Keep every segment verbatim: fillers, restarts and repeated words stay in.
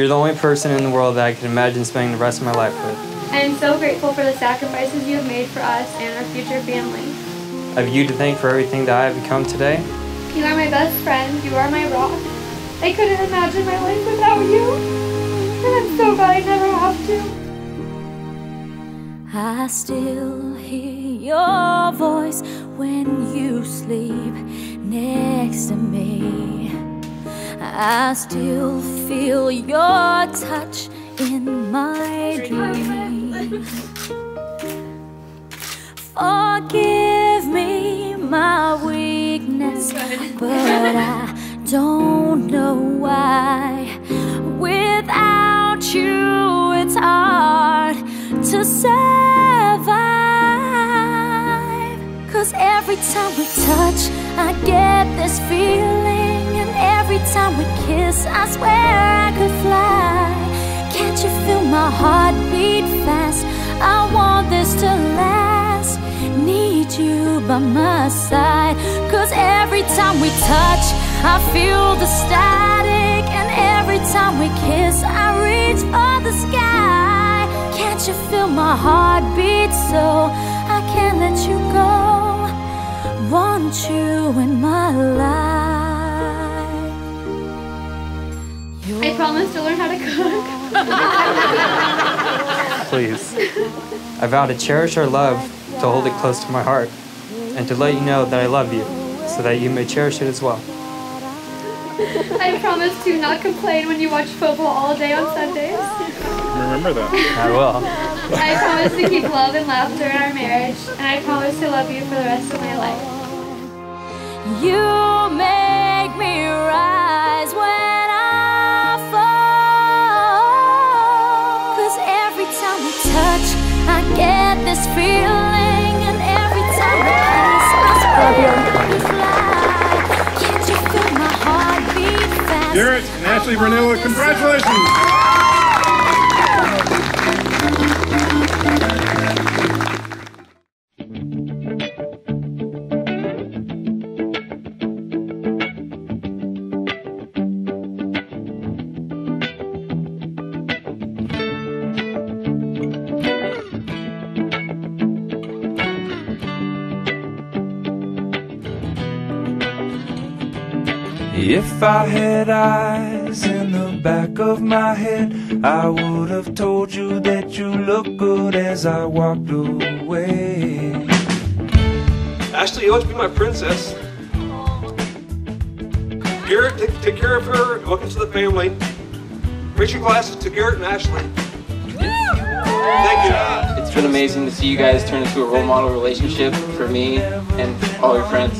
You're the only person in the world that I can imagine spending the rest of my life with. I am so grateful for the sacrifices you have made for us and our future family. I have you to thank for everything that I have become today. You are my best friend. You are my rock. I couldn't imagine my life without you. And I'm so glad I never have to. I still hear your voice when you sleep next to me. I still feel your touch in my dream. Forgive me my weakness, but I don't know why. Without you, it's hard to survive. 'Cause every time we touch, I get this feeling. And every time we kiss, I swear I could fly. Can't you feel my heart beat fast? I want this to last. Need you by my side. 'Cause every time we touch, I feel the static. And every time we kiss, I reach for the sky. Can't you feel my heart beat so I can't let you go? Want you in my life. I promise to learn how to cook. Please. I vow to cherish our love, to hold it close to my heart, and to let you know that I love you, so that you may cherish it as well. I promise to not complain when you watch football all day on Sundays. Remember that. I will. I promise to keep love and laughter in our marriage, and I promise to love you for the rest of my life. You make me rise when this feeling, and every time I kiss, I swear I could fly. Can't you feel my heart beat fast? Garrett and Ashley Brunello, congratulations! If I had eyes in the back of my head, I would have told you that you look good as I walked away. Ashley, you ought to be my princess. Garrett, take, take care of her. Welcome to the family. Raise your glasses to Garrett and Ashley. Thank you. It's been amazing to see you guys turn into a role model relationship for me and all your friends.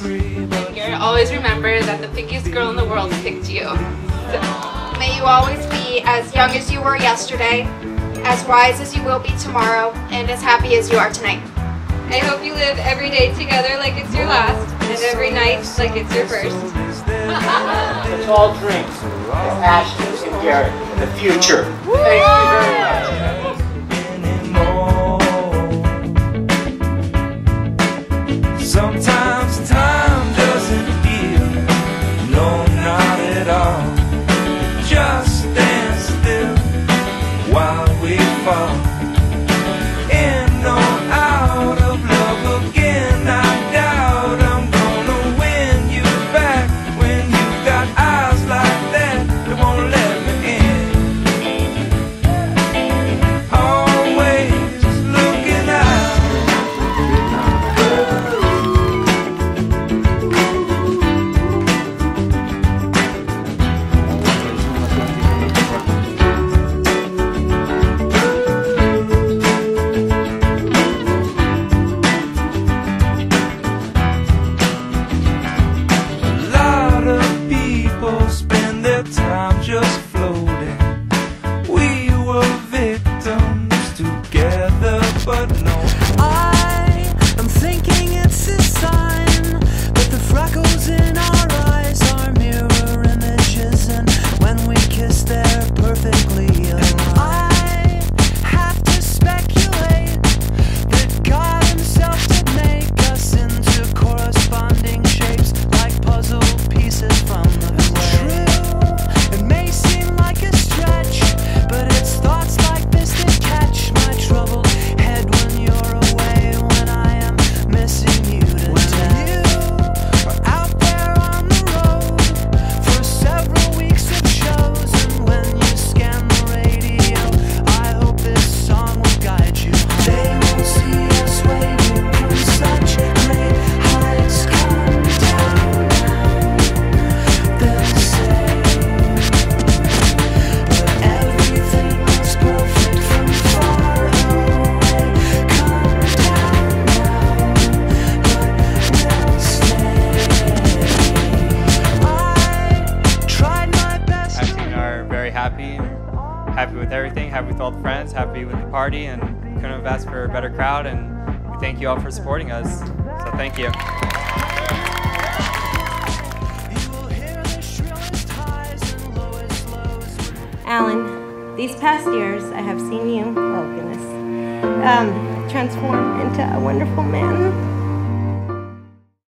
Always remember that the pickiest girl in the world picked you. So, may you always be as young as you were yesterday, as wise as you will be tomorrow, and as happy as you are tonight. I hope you live every day together like it's your last, and every night like it's your first. The tall drinks with Ashley and Garrett in the future. Woo! Thank you very much. Sometimes time doesn't heal, no, not at all. Just stand still while we fall. In or out of love again, I doubt I'm gonna win you back. When you've got eyes like that, they won't let me in. happy with all the friends, happy with the party, and couldn't have asked for a better crowd, and we thank you all for supporting us, so thank you. Alan, these past years I have seen you, oh goodness, um, transform into a wonderful man.